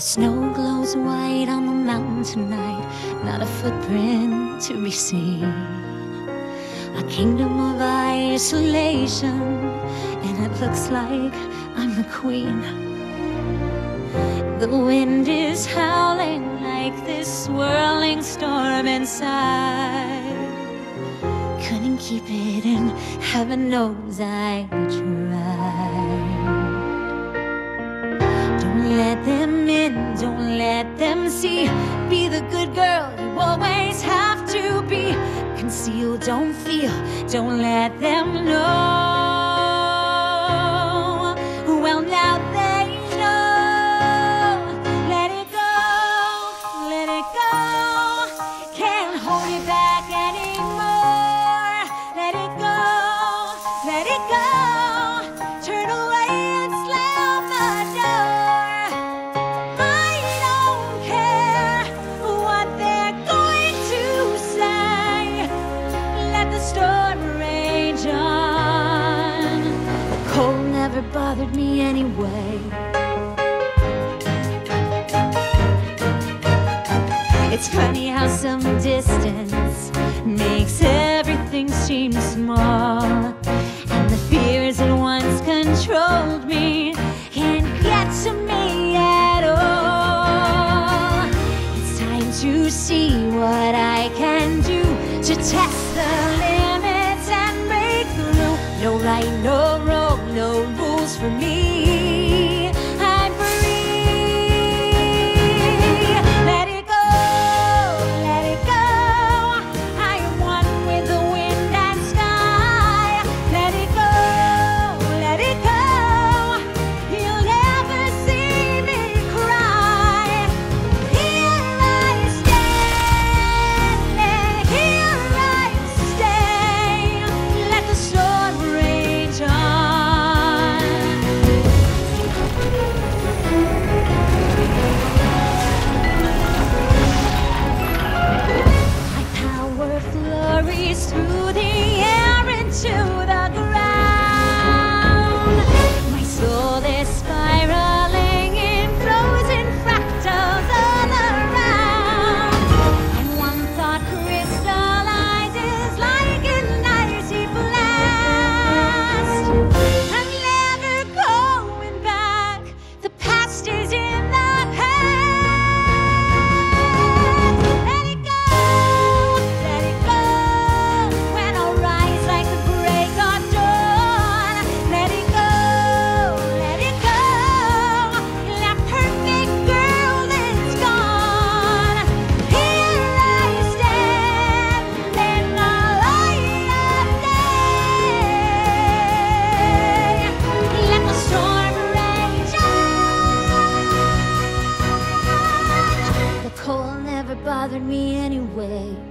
The snow glows white on the mountain tonight, not a footprint to be seen. A kingdom of isolation, and it looks like I'm the queen. The wind is howling like this swirling storm inside. Couldn't keep it in, heaven knows I tried. Don't let them in, don't let them see. Be the good girl you always have to be. Conceal, don't feel, don't let them know. Well, now they know. Let it go, let it go. Can't hold you back anymore. Let it go, let it go. Turn away and slam the door. I don't care what they're going to say. Let the storm rage on. The cold never bothered me anyway. It's funny how some distance makes everything seem small, and the fears that once controlled me can't get to me at all. It's time to see what I can do, to test the limits and break through. No right, no wrong, no rules for me. Through the air into the ground, my soul is spiraling in frozen fractals all around. And one thought crystallizes like an icy blast. I'm never going back. The past is in the past. Let it go. Bothered me anyway.